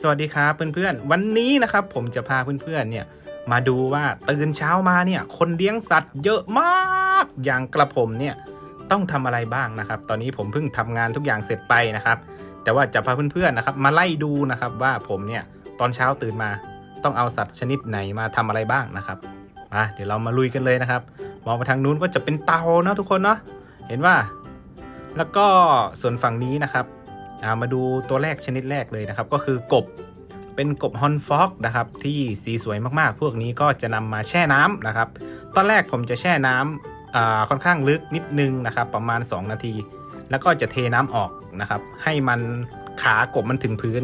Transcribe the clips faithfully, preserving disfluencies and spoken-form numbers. สวัสดีครับเพื่อนๆวันนี้นะครับผมจะพาเพื่อนๆเนี่ยมาดูว่าตื่นเช้ามาเนี่ยคนเลี้ยงสัตว์เยอะมากอย่างกระผมเนี่ยต้องทำอะไรบ้างนะครับตอนนี้ผมเพิ่งทำงานทุกอย่างเสร็จไปนะครับแต่ว่าจะพาเพื่อนๆนะครับมาไล่ดูนะครับว่าผมเนี่ยตอนเช้าตื่นมาต้องเอาสัตว์ชนิดไหนมาทำอะไรบ้างนะครับมาเดี๋ยวเรามาลุยกันเลยนะครับมองไปทางนู้นก็จะเป็นเตาเนาะทุกคนเนาะเห็นว่าแล้วก็ส่วนฝั่งนี้นะครับมาดูตัวแรกชนิดแรกเลยนะครับก็คือกบเป็นกบฮอนฟ็อกนะครับที่สีสวยมากๆพวกนี้ก็จะนำมาแช่น้ำนะครับตอนแรกผมจะแช่น้ำค่อนข้างลึกนิดนึงนะครับประมาณสองนาทีแล้วก็จะเทน้ำออกนะครับให้มันขากบมันถึงพื้น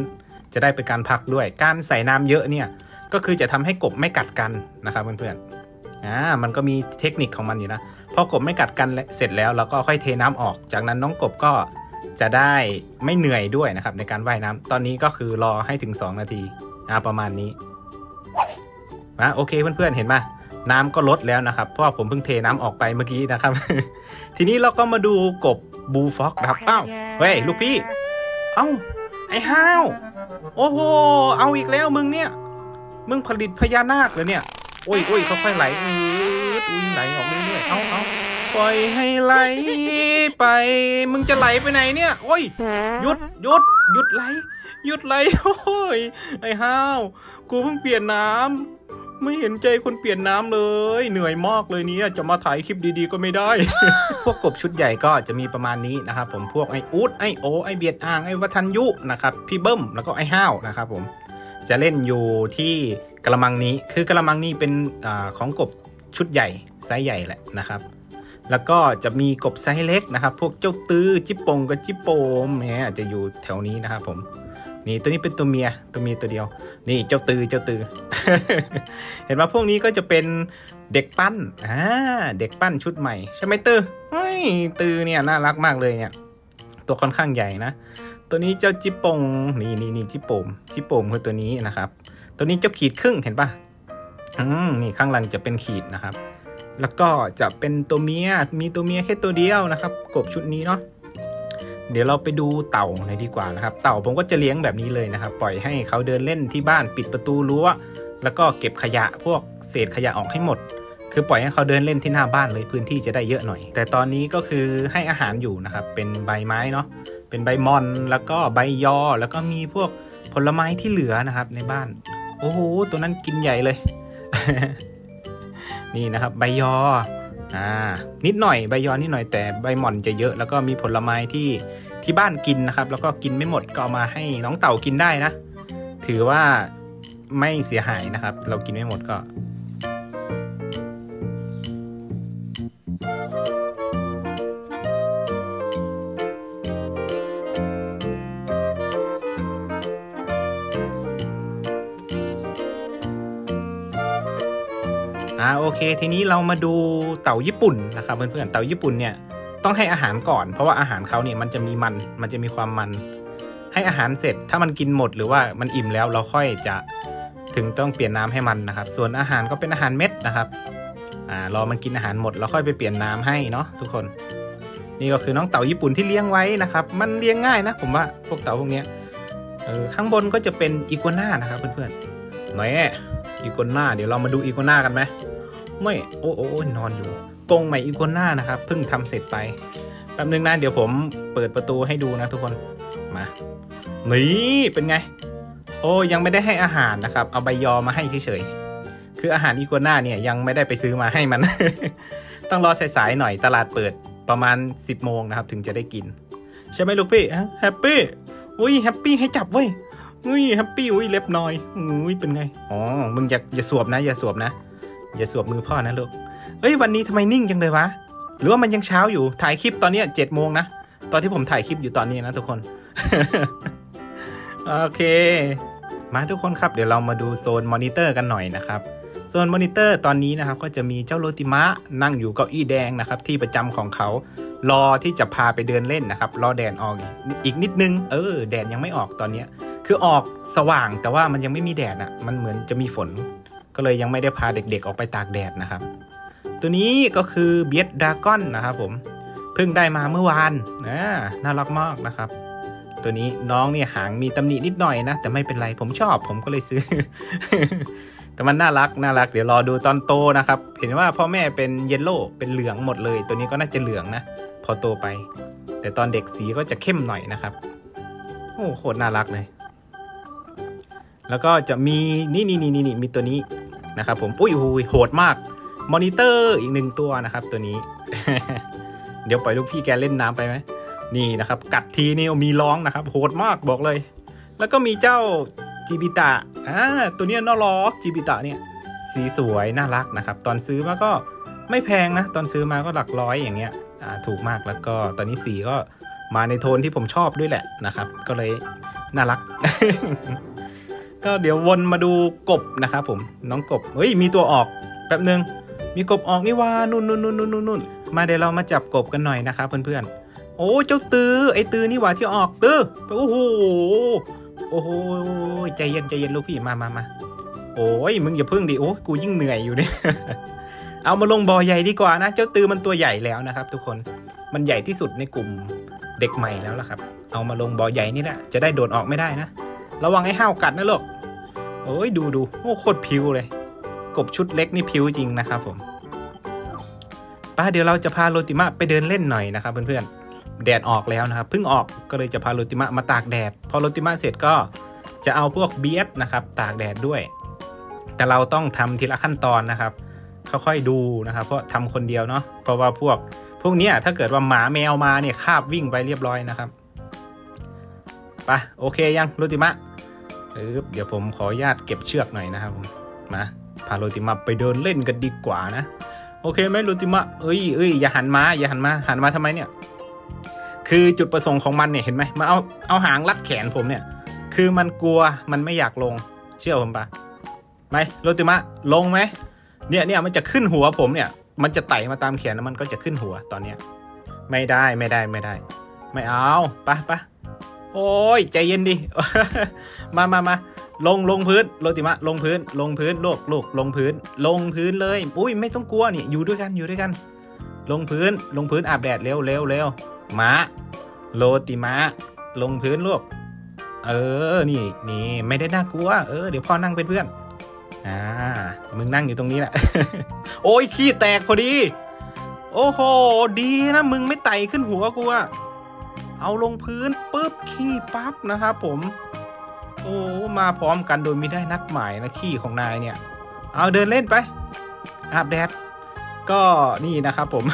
จะได้เป็นการพักด้วยการใส่น้ำเยอะเนี่ยก็คือจะทำให้กบไม่กัดกันนะครับเพื่อนๆอ่ามันก็มีเทคนิคของมันอยู่นะพอกบไม่กัดกันเสร็จแล้วเราก็ค่อยเทน้ำออกจากนั้นน้องกบก็จะได้ไม่เหนื่อยด้วยนะครับในการว่ายน้ำตอนนี้ก็คือรอให้ถึงสองนาทีอ่าประมาณนี้อ่ะโอเคเพื่อนๆเห็นไหมน้ำก็ลดแล้วนะครับเพราะว่าผมเพิ่งเทน้ำออกไปเมื่อกี้นะครับ ทีนี้เราก็มาดูกบบูฟ็อกนะครับอ้าวเฮ้ยลูกพี่เอ้าไอ้ห้าวโอ้โหเอาอีกแล้วมึงเนี่ยมึงผลิตพญานาคเลยเนี่ยโอ้ยโอ้ยค่อยๆไหลอุ้ยไหลออกเรื่อยๆเอ้าเอ้าปล่อยให้ไหลไปมึงจะไหลไปไหนเนี่ยโอ้ยหยุดหยุดหยุดไหลหยุดไหลโอ้ยไอ้ห้าวกูเพิ่งเปลี่ยนน้ำไม่เห็นใจคนเปลี่ยนน้ำเลยเหนื่อยมากเลยเนี่ยจะมาถ่ายคลิปดีๆก็ไม่ได้ พวกกบชุดใหญ่ก็จะมีประมาณนี้นะครับผมพวกไอ้อูดไอ้โอไอ้เบียดอ่างไอ้วัฒนยุนะครับพี่เบิ้มแล้วก็ไอ้ห้าวนะครับผมจะเล่นอยู่ที่กระมังนี้คือกระมังนี้เป็นของกบชุดใหญ่ไซส์ใหญ่แหละนะครับแล้วก็จะมีกบไซส์เล็กนะครับพวกเจ้าตื้อจิปปงกับจิปโปมเนี่ยจะอยู่แถวนี้นะครับผมนี่ตัวนี้เป็นตัวเมียตัวเมียตัวเดียวนี่เจ้าตื้อเจ้าตื้อ เห็นว่าพวกนี้ก็จะเป็นเด็กปั้นอ่าเด็กปั้นชุดใหม่ใช่ไหมตื้อเฮ้ยตื้อเนี่ยน่ารักมากเลยเนี่ยตัวค่อนข้างใหญ่นะตัวนี้เจ้าจิปปงนี่นี่นี่จิปโปมจิปโปมคือตัวนี้นะครับตัวนี้เจ้าขีดครึ่งเห็นปะอืมนี่ข้างหลังจะเป็นขีดนะครับแล้วก็จะเป็นตัวเมียมีตัวเมียแค่ตัวเดียวนะครับกบชุดนี้เนาะเดี๋ยวเราไปดูเต่าหน่อยดีกว่านะครับเต่าผมก็จะเลี้ยงแบบนี้เลยนะครับปล่อยให้เขาเดินเล่นที่บ้านปิดประตูรั้วแล้วก็เก็บขยะพวกเศษขยะออกให้หมดคือปล่อยให้เขาเดินเล่นที่หน้าบ้านเลยพื้นที่จะได้เยอะหน่อยแต่ตอนนี้ก็คือให้อาหารอยู่นะครับเป็นใบไม้เนาะเป็นใบมอนแล้วก็ใบยอแล้วก็มีพวกผลไม้ที่เหลือนะครับในบ้านโอ้โหตัวนั้นกินใหญ่เลย นี่นะครับใบยออ่านิดหน่อยใบยอนิดหน่อยแต่ใบหม่อนจะเยอะแล้วก็มีผลไม้ที่ที่บ้านกินนะครับแล้วก็กินไม่หมดก็เอามาให้น้องเต่ากินได้นะถือว่าไม่เสียหายนะครับเรากินไม่หมดก็อ่าโอเคทีนี้เรามาดูเต่าญี่ปุ่นนะครับเพื่อนๆเต่าญี่ปุ่นเนี่ยต้องให้อาหารก่อนเพราะว่าอาหารเขาเนี่ยมันจะมีมันมันจะมีความมันให้อาหารเสร็จถ้ามันกินหมดหรือว่ามันอิ่มแล้วเราค่อยจะถึงต้องเปลี่ยนน้ำให้มันนะครับส่วนอาหารก็เป็นอาหารเม็ดนะครับอ่ารอมันกินอาหารหมดเราค่อยไปเปลี่ยนน้ำให้เนาะทุกคนนี่ก็คือน้องเต่าญี่ปุ่นที่เลี้ยงไว้นะครับมันเลี้ยงง่ายนะผมว่าพวกเต่าพวกเนี้ยเออข้างบนก็จะเป็นอีกัวน่านะครับเพื่อนๆหน่อยอีกัวน่าเดี๋ยวเรามาดูอีกัวน่ากันไหมไม่โอ้โอนอนอยู่กรงใหม่อีกัวน่านะครับเพิ่งทำเสร็จไปแป๊บนึงนะเดี๋ยวผมเปิดประตูให้ดูนะทุกคนมานี่เป็นไงโอ้ยังไม่ได้ให้อาหารนะครับเอาใบยอมาให้เฉยๆคืออาหารอีกัวน่าเนี่ยยังไม่ได้ไปซื้อมาให้มัน ต้องรอสายๆหน่อยตลาดเปิดประมาณสิบโมงนะครับถึงจะได้กินใช่ไหมลูกพี่แฮปปี้อุ้ยแฮปปี้ให้จับเว้ยอุ้ยแฮปปี้อุ้ยเล็บน้อยอุ้ยเป็นไงอ๋อมึงอย่าอย่าสวบนะอย่าสวบนะอย่าสวบมือพ่อนะลูกเอ้ยวันนี้ทำไมนิ่งจังเลยวะหรือว่ามันยังเช้าอยู่ถ่ายคลิปตอนนี้เจ็ดโมงนะตอนที่ผมถ่ายคลิปอยู่ตอนนี้นะทุกคน โอเคมาทุกคนครับเดี๋ยวเรามาดูโซนมอนิเตอร์กันหน่อยนะครับโซนมอนิเตอร์ตอนนี้นะครับก็จะมีเจ้าโรติมะนั่งอยู่เก้าอี้แดงนะครับที่ประจำของเขารอที่จะพาไปเดินเล่นนะครับรอแดดออกอีกนิดนึงเออแดดยังไม่ออกตอนเนี้ยคือออกสว่างแต่ว่ามันยังไม่มีแดดอ่ะมันเหมือนจะมีฝนก็เลยยังไม่ได้พาเด็กๆออกไปตากแดดนะครับตัวนี้ก็คือเบียดดราก้อนนะครับผมเพิ่งได้มาเมื่อวานนะน่ารักมากนะครับ ตัวนี้น้องเนี่ยหางมีตำหนินิดหน่อยนะแต่ไม่เป็นไรผมชอบผมก็เลยซื้อ แต่มันน่ารักน่ารักเดี๋ยวรอดูตอนโตนะครับเห็นว่าพ่อแม่เป็นเยลโล่เป็นเหลืองหมดเลยตัวนี้ก็น่าจะเหลืองนะพอโตไปแต่ตอนเด็กสีก็จะเข้มหน่อยนะครับโอ้โคตรน่ารักเลยแล้วก็จะมีนี่นี่นี่นี่มีตัวนี้นะครับผมอุ้ยโหดมากมอนิเตอร์อีกหนึ่งตัวนะครับตัวนี้ เดี๋ยวปล่อยลูกพี่แกเล่นน้ำไปไหมนี่นะครับกัดทีนี่มีร้องนะครับโหดมากบอกเลยแล้วก็มีเจ้าจิบิตะอ่าตัวนี้น่ารักจิบิตะเนี่ยสีสวยน่ารักนะครับตอนซื้อมาก็ไม่แพงนะตอนซื้อมาก็หลักร้อยอย่างเงี้ยอ่าถูกมากแล้วก็ตอนนี้สีก็มาในโทนที่ผมชอบด้วยแหละนะครับก็เลยน่ารัก ก็เดี๋ยววนมาดูกบนะครับผมน้องกบเฮ้ยมีตัวออกแป๊บนึงมีกบออกนี่ว่านุ่นนุ่นนุ่นนุ่นนุ่นมาเดี๋ยวเรามาจับกบกันหน่อยนะครับเพื่อนๆโอ้เจ้าตือไอ้ตือนี่ว่าที่ออกตือโอ้โหโอ้โหใจเย็นใจเย็นลูกพี่มามามาโอ้ยมึงอย่าพึ่งดิโอ้กูยิ่งเหนื่อยอยู่เนี่ย เอามาลงบ่อใหญ่ดีกว่านะเจ้าตือมันตัวใหญ่แล้วนะครับทุกคนมันใหญ่ที่สุดในกลุ่มเด็กใหม่แล้วล่ะครับเอามาลงบ่อใหญ่นี่แหละจะได้โดดออกไม่ได้นะระวังไอ้ห้าวกัดนะลูกโอ้ยดูดูโอ้โคตรผิวเลยกบชุดเล็กนี่ผิวจริงนะครับผมป้าเดี๋ยวเราจะพาโรติมะไปเดินเล่นหน่อยนะครับเพื่อนๆแดดออกแล้วนะครับเพิ่งออกก็เลยจะพาโรติมะมาตากแดดพอโรติมะเสร็จก็จะเอาพวกเบียดนะครับตากแดดด้วยแต่เราต้องทำทีละขั้นตอนนะครับค่อยๆดูนะครับเพราะทำคนเดียวเนาะเพราะว่าพวกพวกนี้ถ้าเกิดว่าหมาแมวมาเนี่ยคาบวิ่งไปเรียบร้อยนะครับไปโอเคยังโรติมะเออเดี๋ยวผมขออนุญาตเก็บเชือกหน่อยนะครับผมมาพาโรติมะไปเดินเล่นกันดีกว่านะโอเคไหมโรติมะเอ้ยเอ้ยอย่าหันมาอย่าหันมาหันมาทำไมเนี่ยคือจุดประสงค์ของมันเนี่ยเห็นไหมมาเอาเอาหางรัดแขนผมเนี่ยคือมันกลัวมันไม่อยากลงเชื่อผมปะไหมโรติมะลงไหมเนี่ยเนี่ยมันจะขึ้นหัวผมเนี่ยมันจะไต่มาตามแขนแล้วมันก็จะขึ้นหัวตอนเนี้ยไม่ได้ไม่ได้ไม่ได้ไม่เอาปะปะโอ้ยใจเย็นดิ มามามาลงลงพื้นโรติมะลงพื้นลงพื้นลูกลูกลงพื้นลงพื้นเลยอุ้ยไม่ต้องกลัวนี่อยู่ด้วยกันอยู่ด้วยกันลงพื้นลงพื้นอาบแดดเร็วเร็วเร็วมะโรติมะลงพื้นลูกเออนี่นี่ไม่ได้น่ากลัวเออเดี๋ยวพ่อนั่งเป็นเพื่อนอ่ามึงนั่งอยู่ตรงนี้แหละ โอ้ยขี้แตกพอดีโอ้โหดีนะมึงไม่ไต่ขึ้นหัวกูอะเอาลงพื้นปุ๊บขี้ปั๊บนะครับผมโอ้มาพร้อมกันโดยไม่ได้นัดหมายนะขี้ของนายเนี่ยเอาเดินเล่นไปอาบแดดก็นี่นะครับผม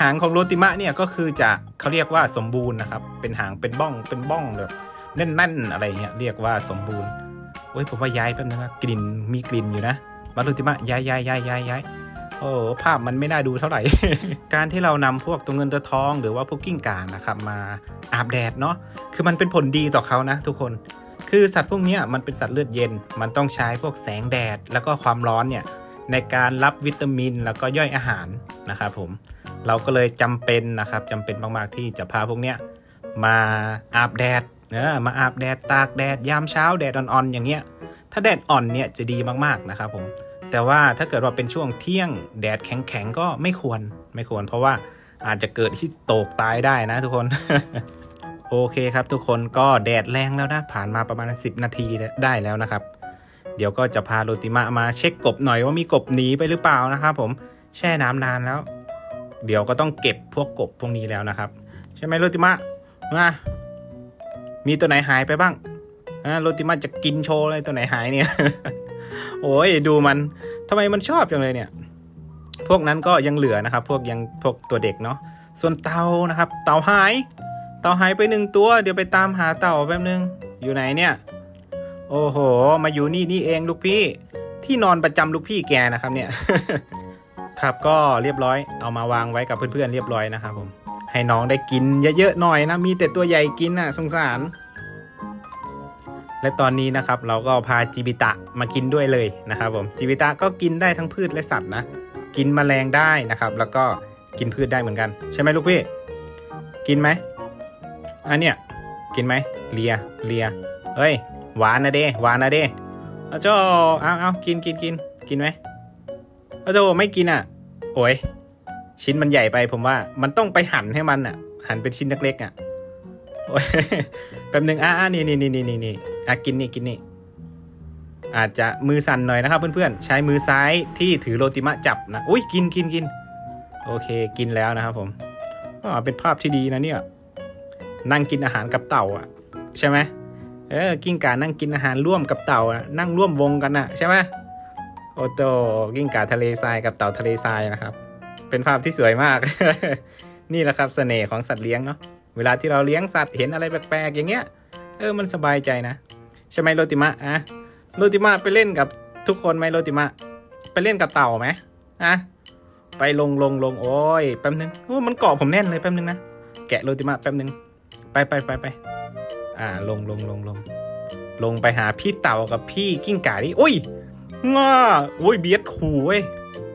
หางของโรติมะเนี่ยก็คือจะเขาเรียกว่าสมบูรณ์นะครับเป็นหางเป็นบ้องเป็นบ้องแบบแน่นๆอะไรเงี้ยเรียกว่าสมบูรณ์โอ้ยผมว่าย้ายแป๊บนึงนะกลิ่นมีกลิ่นอยู่นะมาโรติมะย้ายย้ายย้ายย้ายย้ายโอ้ภาพมันไม่น่าดูเท่าไหร่ การที่เรานำพวกตัวเงินตัวทองหรือว่าพวกกิ้งก่านะครับมาอาบแดดเนาะคือมันเป็นผลดีต่อเขานะทุกคนคือสัตว์พวกนี้มันเป็นสัตว์เลือดเย็นมันต้องใช้พวกแสงแดดแล้วก็ความร้อนเนี่ยในการรับวิตามินแล้วก็ย่อยอาหารนะครับผมเราก็เลยจำเป็นนะครับจำเป็นมากๆที่จะพาพวกเนี้ยมาอาบแดดเออมาอาบแดดตากแดดยามเช้าแดดอ่อนๆอย่างเงี้ยถ้าแดดอ่อนเนี่ยจะดีมากๆนะครับผมแต่ว่าถ้าเกิดว่าเป็นช่วงเที่ยงแดดแข็งๆก็ไม่ควรไม่ควรเพราะว่าอาจจะเกิดที่ตกตายได้นะทุกคน โอเคครับทุกคนก็แดดแรงแล้วนะผ่านมาประมาณสิบนาทีได้แล้วนะครับเดี๋ยวก็จะพาโรติมะมาเช็คกบหน่อยว่ามีกบหนีไปหรือเปล่านะครับผมแช่น้ำนานแล้วเดี๋ยวก็ต้องเก็บพวกกบพวกนี้แล้วนะครับใช่ไหมโรติมะมามีตัวไหนหายไปบ้างอ่าโรติมะจะกินโชว์เลยตัวไหนหายเนี่ย โอ้ยดูมันทำไมมันชอบจังเลยเนี่ยพวกนั้นก็ยังเหลือนะครับพวกยังพวกตัวเด็กเนาะส่วนเต่านะครับเต่าหายเต่าหายไปหนึ่งตัวเดี๋ยวไปตามหาเต่าแป๊บนึงอยู่ไหนเนี่ยโอ้โหมาอยู่นี่นี่เองลูกพี่ที่นอนประจำลูกพี่แกนะครับเนี่ย ครับก็เรียบร้อยเอามาวางไว้กับเพื่อนๆเรียบร้อยนะครับผมให้น้องได้กินเยอะๆหน่อยนะมีแต่ตัวใหญ่กินน่ะสงสารและตอนนี้นะครับเราก็พาจิบิตะมากินด้วยเลยนะครับผมจิบิตะก็กินได้ทั้งพืชและสัตว์นะกินแมลงได้นะครับแล้วก็กินพืชได้เหมือนกันใช่ไหมลูกพี่กินไหมอันเนี้ยกินไหมเลียเลียเฮ้ยหวานนะเด้หวานนะเด้เจ้าเอาเอากินกินกินกินไหมเจ้าไม่กินอ่ะโอ้ยชิ้นมันใหญ่ไปผมว่ามันต้องไปหั่นให้มันอ่ะหั่นเป็นชิ้นเล็กๆอ่ะ โอ้ยแป๊บนึงอ่ะนี่นี่นี่นี่นี่อ่ะกินนี่กินนี่อาจจะมือสั่นหน่อยนะครับเพื่อนๆใช้มือซ้ายที่ถือโรติมะจับนะอุ้ยกินกินกินโอเคกินแล้วนะครับผมอ๋อเป็นภาพที่ดีนะเนี่ยนั่งกินอาหารกับเต่าอ่ะใช่ไหมเออกิ้งก่านั่งกินอาหารร่วมกับเต่าอ่ะนั่งร่วมวงกันอ่ะใช่ไหมโอโตกิ้งก่าทะเลทรายกับเต่าทะเลทรายนะครับเป็นภาพที่สวยมาก นี่แหละครับเสน่ห์ของสัตว์เลี้ยงเนาะเวลาที่เราเลี้ยงสัตว์เห็นอะไรแปลกๆอย่างเงี้ยเออมันสบายใจนะใช่ไหมโรติมะอ่ะโรติมะไปเล่นกับทุกคนไหมโรติมะไปเล่นกับเต่าไหมอ่ะไปลงลงลงโอ้ยแป๊บนึงโอ้มันเกาะผมแน่นเลยแป๊บนึงนะแกะโรติมะแป๊บนึงไปไปไปไปอ่าลงลงลงลงลงไปหาพี่เต่ากับพี่กิ้งก่าดิอุ้ยง้ออุ้ยเบียดขู่เว้ย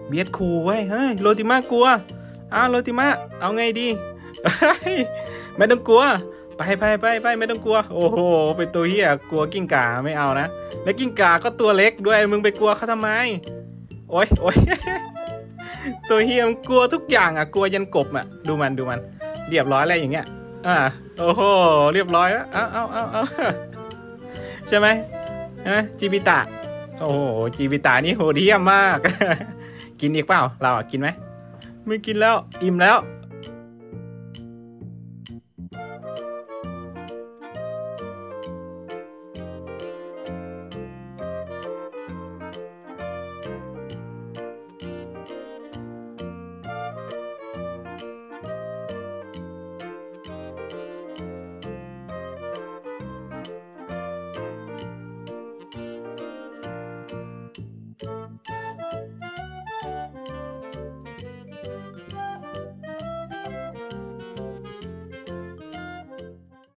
เบียดขู่เว้ยเฮ้ยโรติมะกลัวอ้าวโรติมะเอาไงดี ไม่ต้องกลัวไปไปไปไปไม่ต้องกลัวโอ้โหเป็นตัวเหี้ยกลัวกิ้งก่าไม่เอานะและกิ้งก่าก็ตัวเล็กด้วยมึงไปกลัวเขาทำไมโอ้ยโอ้ย ตัวเหี้ยมันกลัวทุกอย่างอ่ะกลัวยันกบอ่ะดูมันดูมันเรียบร้อยอะไรอย่างเงี้ยอ่าโอ้โหเรียบร้อยแล้วเอาเอาเอาเอาใช่ไหมฮะจีบิตะโอ้โหจีบิตะนี่โหดเหี้ยมมาก กินอีกเปล่าเรากินไหมไม่กินแล้วอิ่มแล้ว